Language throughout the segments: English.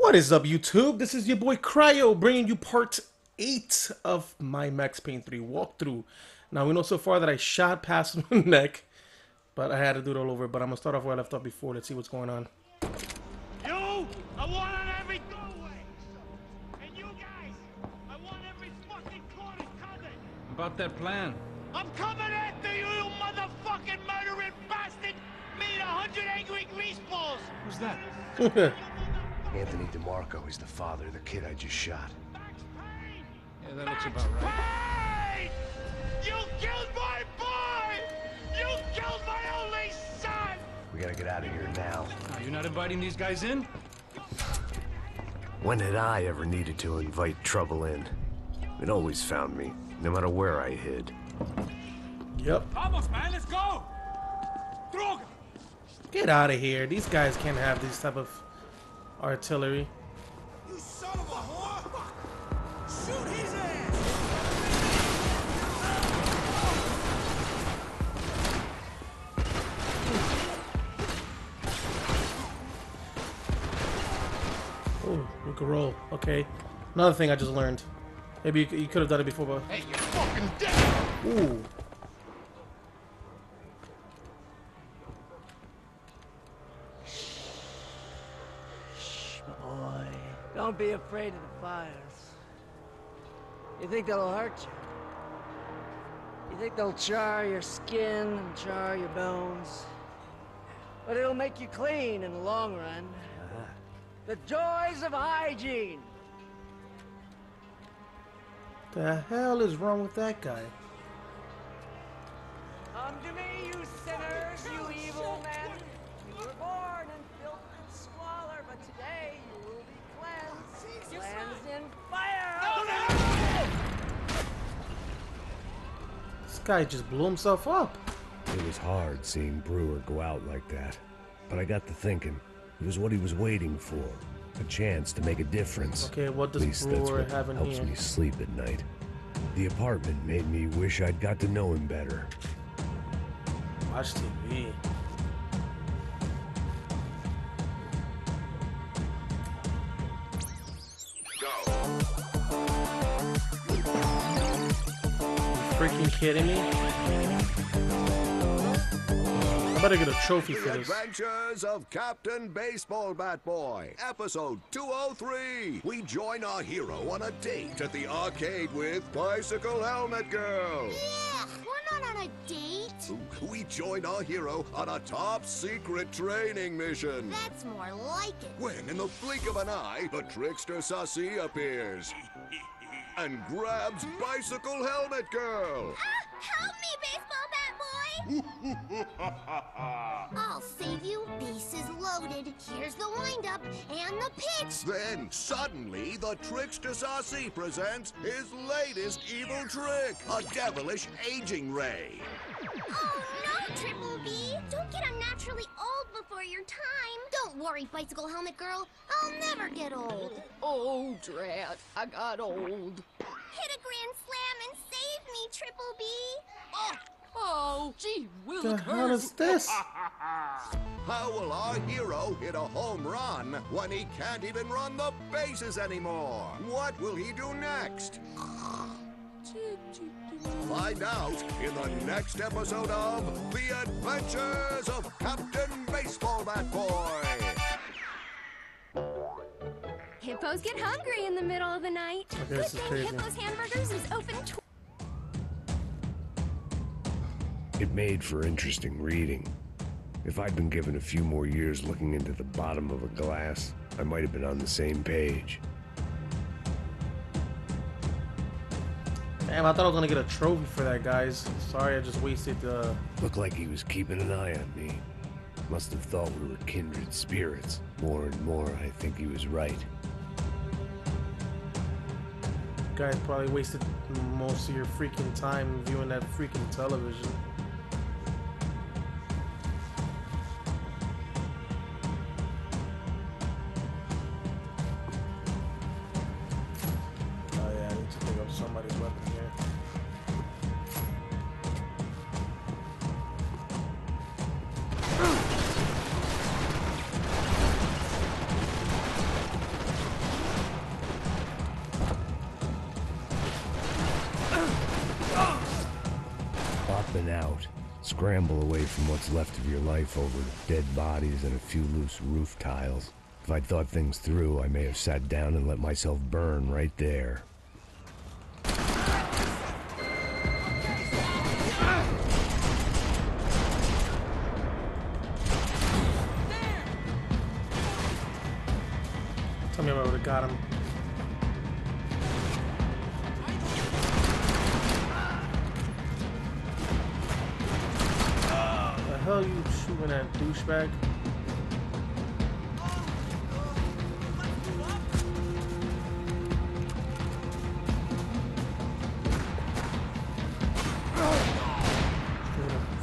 What is up, YouTube? This is your boy Cryo bringing you part 8 of my Max Payne 3 walkthrough. Now, we know so far that I shot past my neck, but I had to do it all over. But I'm gonna start off where I left off before. Let's see what's going on. You, I want on every doorway, and you guys, I want every fucking corner covered. About that plan, I'm coming after you, you motherfucking murdering bastard! Made 100 angry greaseballs. Who's that? Anthony DeMarco is the father of the kid I just shot. Max Payne! Yeah, that Max looks about right. Payne! You killed my boy! You killed my only son! We gotta get out of here now. You're not inviting these guys in? When had I ever needed to invite trouble in? It always found me, no matter where I hid. Yep. Vamos, man, let's go! Droga! Get out of here. These guys can't have these type of artillery. You son of a whore! Shoot his ass! Oh, we can roll. Okay. Another thing I just learned. Maybe you could have done it before, but hey, you're fucking dead! Ooh. Don't be afraid of the fires. You think that'll hurt you? You think they'll char your skin and char your bones? But it'll make you clean in the long run. The joys of hygiene! The hell is wrong with that guy? Come to me, you sinners, you evil men. You were born in filth and squalor, but today you will be cleansed in fire. This guy just blew himself up. It was hard seeing Brewer go out like that, but I got to thinking it was what he was waiting for, a chance to make a difference. Okay, what does Brewer have in here? At least that's what helps me sleep at night. The apartment made me wish I'd got to know him better. Watch TV. Freaking kidding me? I better get a trophy for this. The Adventures of Captain Baseball Bat Boy, episode 203. We join our hero on a date at the arcade with Bicycle Helmet Girl. Yeah, we're not on a date. We join our hero on a top secret training mission. That's more like it. When, in the blink of an eye, the trickster Sassy appears and grabs Bicycle Helmet Girl! Help me, Baseball Bat Boy! I'll save you. Bases loaded. Here's the windup and the pitch. Then, suddenly, the trickster Saucy presents his latest evil trick, a devilish aging ray. Oh, no, Triple B! Don't get unnaturally old before your time. Don't worry, Bicycle Helmet Girl. I'll never get old. Oh, drat. I got old. Hit a grand slam and save me, Triple B! Oh, gee, Willikers! The hell is this? How will our hero hit a home run when he can't even run the bases anymore? What will he do next? Find out in the next episode of The Adventures of Captain Baseball Bat Boy! Hippos get hungry in the middle of the night. Okay, good thing Hippos Hamburgers is open. It made for interesting reading. If I'd been given a few more years looking into the bottom of a glass, I might have been on the same page. Damn, I thought I was gonna get a trophy for that, guys. Sorry, I just wasted the... Looked like he was keeping an eye on me. Must have thought we were kindred spirits. More and more, I think he was right. You guys probably wasted most of your freaking time viewing that freaking television. Scramble away from what's left of your life over dead bodies and a few loose roof tiles. If I'd thought things through, I may have sat down and let myself burn right there. Tell me if I would have got him. The hell are you shooting at, douchebag?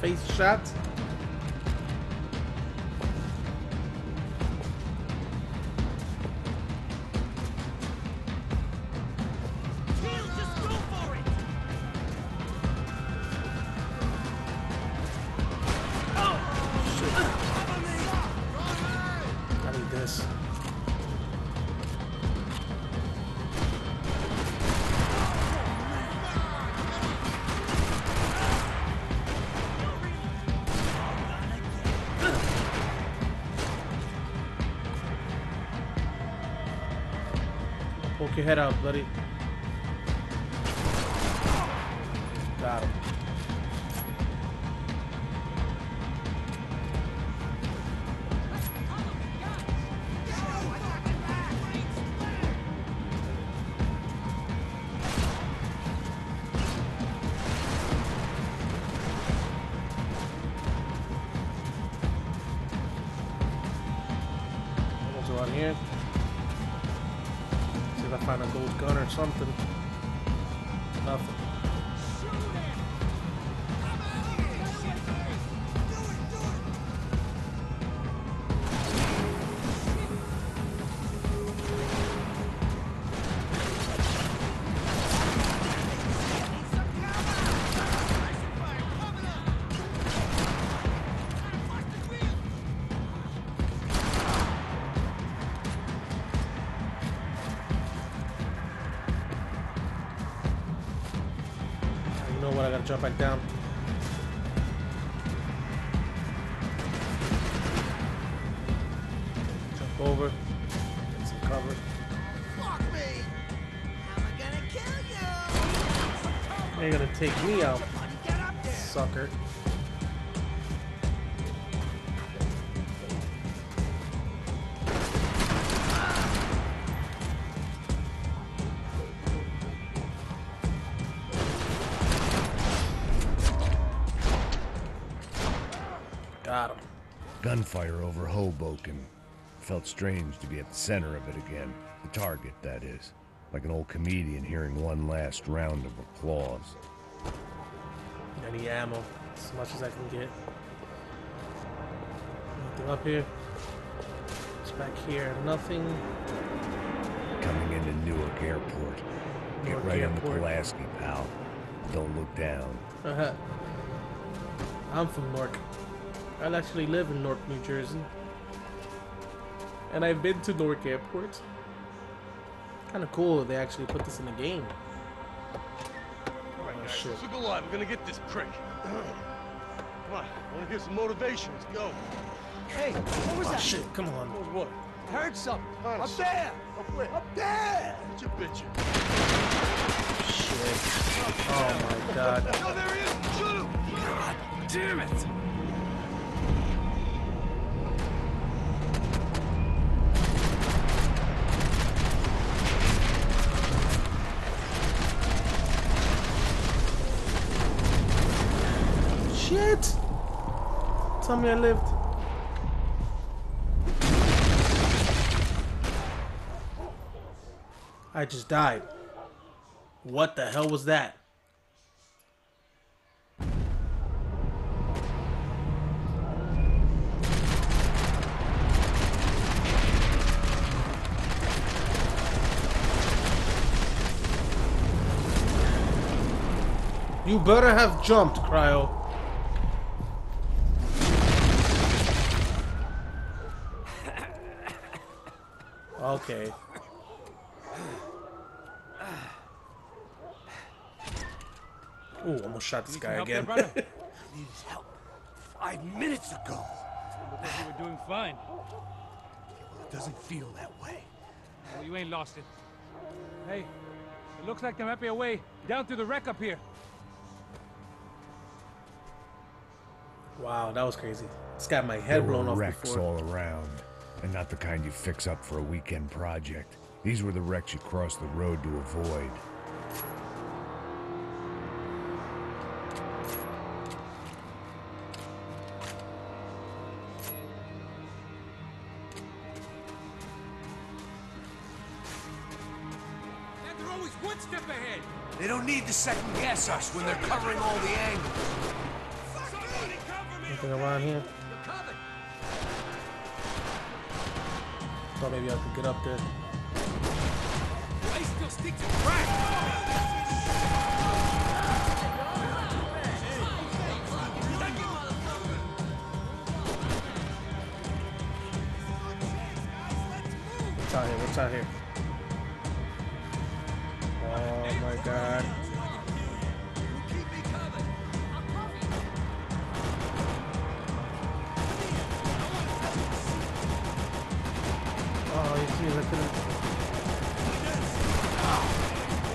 Face shot. He'll just go for it. Oh shit! I need this. Your head out, buddy. Got him. What's around here? I find a gold gun or something. Nothing. I gotta jump back down. Jump over. Get some cover. Fuck me! I'm gonna kill you! They're gonna take me out, sucker. Got him. Gunfire over Hoboken. Felt strange to be at the center of it again. The target, that is. Like an old comedian hearing one last round of applause. Any ammo, as much as I can get. Nothing up here. It's back here, nothing. Coming into Newark Airport. Get right on the Pulaski, pal. Don't look down. Uh-huh. I'm from Newark. I actually live in Newark, New Jersey, and I've been to Newark Airport. Kind of cool they actually put this in the game. All right, guys, let's look alive. We're gonna get this prick. Come on, I want to hear some motivation. Let's go. Hey, what was that? Shit, come on. What? I heard something. Up there. Up there. Get your bitch. Shit. Oh my God. No, there he is. Shoot him. God damn it. Shit! Tell me I lived. I just died. What the hell was that? You better have jumped, Cryo. Okay. Ooh, almost shot this guy again. needed help 5 minutes ago. Looked like you were doing fine. Yeah, well, it doesn't feel that way. Well, you ain't lost it. Hey, it looks like there might be a way down through the wreck up here. Wow, that was crazy. This got my head blown off before. There were wrecks all around, and not the kind you fix up for a weekend project. These were the wrecks you crossed the road to avoid. They're always one step ahead. They don't need to second guess us when they're covering all the angles. Around here. Thought maybe I could get up there. Still sticks to crack. What's out here? What's out here? Oh my god.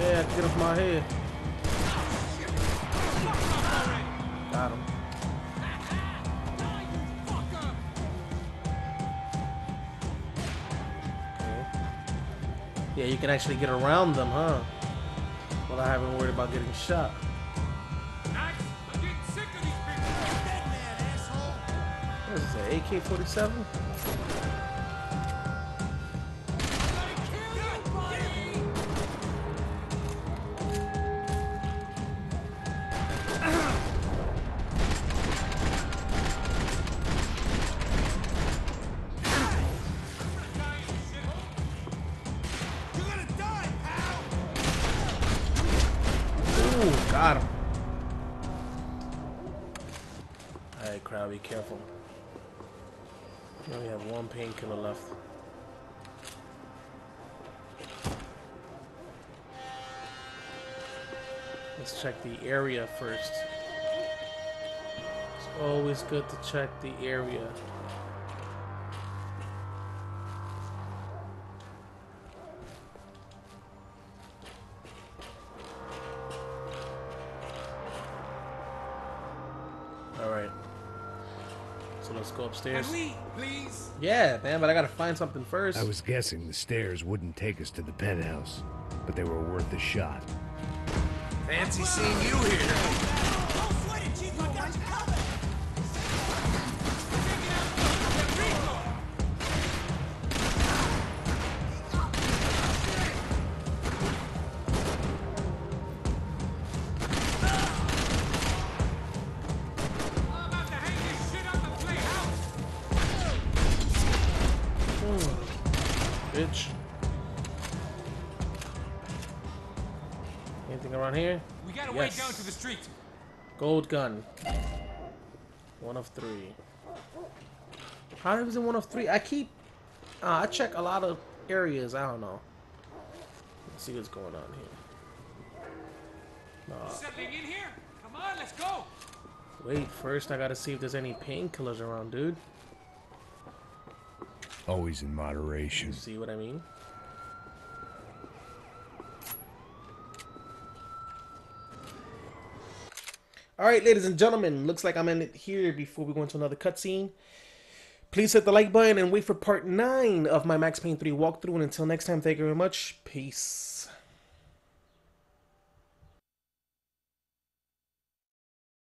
Yeah, get off my head. Got him. Okay. Yeah, you can actually get around them, huh? Well, I haven't worried about getting shot. I'm getting sick of these people. What is this, an AK-47? Careful. We only have one painkiller left. Let's check the area first. It's always good to check the area. Go upstairs. Can we, please? Yeah, man, but I gotta find something first. I was guessing the stairs wouldn't take us to the penthouse, but they were worth a shot. Fancy seeing you here. Yes. Down to the street. Gold gun. 1 of 3. How is it 1 of 3? I keep. I check a lot of areas. I don't know. Let's see what's going on here. Settling in here. Come on, let's go. Wait, first I gotta see if there's any painkillers around, dude. Always in moderation. You see what I mean? Alright, ladies and gentlemen, looks like I'm in it here before we go into another cutscene. Please hit the like button and wait for part 9 of my Max Payne 3 walkthrough. And until next time, thank you very much. Peace.